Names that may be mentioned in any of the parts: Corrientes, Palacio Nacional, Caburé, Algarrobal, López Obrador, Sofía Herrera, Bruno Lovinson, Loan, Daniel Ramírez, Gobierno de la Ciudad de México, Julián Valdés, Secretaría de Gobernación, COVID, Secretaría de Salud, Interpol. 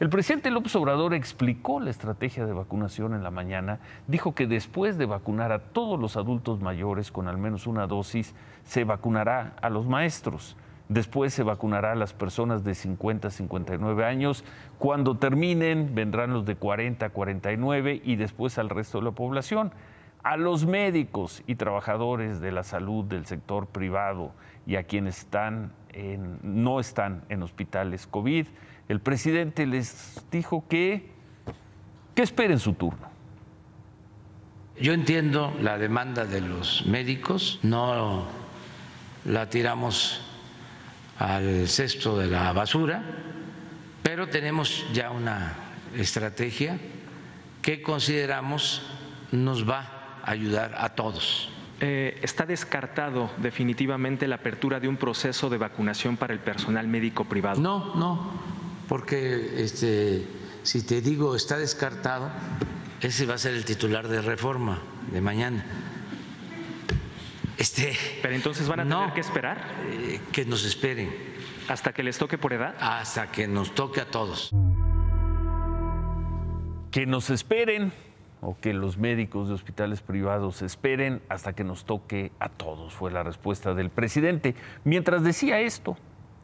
El presidente López Obrador explicó la estrategia de vacunación en la mañana, dijo que después de vacunar a todos los adultos mayores con al menos una dosis, se vacunará a los maestros. Después se vacunará a las personas de 50 a 59 años. Cuando terminen, vendrán los de 40 a 49 y después al resto de la población. A los médicos y trabajadores de la salud del sector privado y a quienes no están en hospitales COVID, el presidente les dijo que esperen su turno. Yo entiendo la demanda de los médicos, no la tiramos al cesto de la basura, pero tenemos ya una estrategia que consideramos nos va a ayudar a todos. Está descartado definitivamente la apertura de un proceso de vacunación para el personal médico privado. No, porque si te digo está descartado, ese va a ser el titular de Reforma de mañana. Pero entonces van a tener que esperar. Que nos esperen. ¿Hasta que les toque por edad? Hasta que nos toque a todos. Que nos esperen o que los médicos de hospitales privados esperen hasta que nos toque a todos, fue la respuesta del presidente. Mientras decía esto,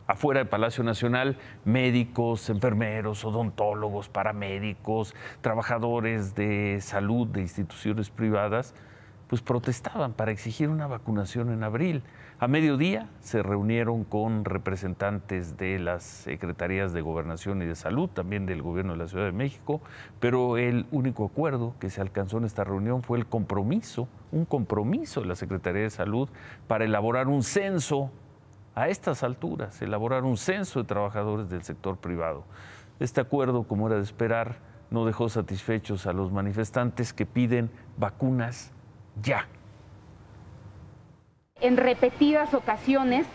afuera del Palacio Nacional, médicos, enfermeros, odontólogos, paramédicos, trabajadores de salud de instituciones privadas, pues protestaban para exigir una vacunación en abril. A mediodía se reunieron con representantes de las Secretarías de Gobernación y de Salud, también del Gobierno de la Ciudad de México, pero el único acuerdo que se alcanzó en esta reunión fue el compromiso, un compromiso de la Secretaría de Salud para elaborar un censo a estas alturas, elaborar un censo de trabajadores del sector privado. Este acuerdo, como era de esperar, no dejó satisfechos a los manifestantes que piden vacunas ya. En repetidas ocasiones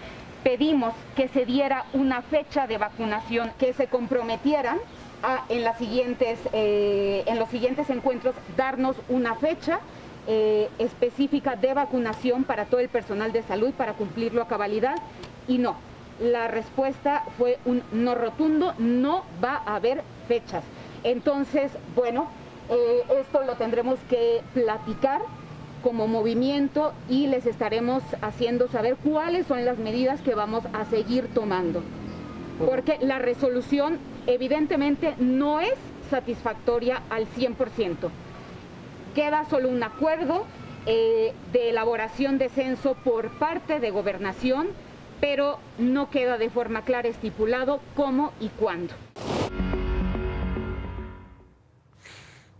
pedimos que se diera una fecha de vacunación, que se comprometieran a en los siguientes encuentros darnos una fecha específica de vacunación para todo el personal de salud para cumplirlo a cabalidad, y no, la respuesta fue un no rotundo, no va a haber fechas. Entonces, bueno, esto lo tendremos que platicar como movimiento y les estaremos haciendo saber cuáles son las medidas que vamos a seguir tomando, porque la resolución evidentemente no es satisfactoria al 100%. Queda solo un acuerdo de elaboración de censo por parte de Gobernación, pero no queda de forma clara estipulado cómo y cuándo.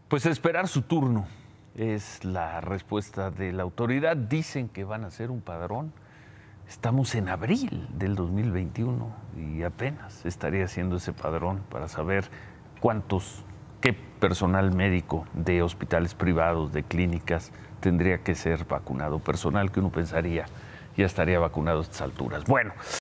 Pues esperar su turno es la respuesta de la autoridad. Dicen que van a hacer un padrón. Estamos en abril del 2021 y apenas estaría haciendo ese padrón para saber qué personal médico de hospitales privados, de clínicas, tendría que ser vacunado. Personal que uno pensaría ya estaría vacunado a estas alturas. Bueno.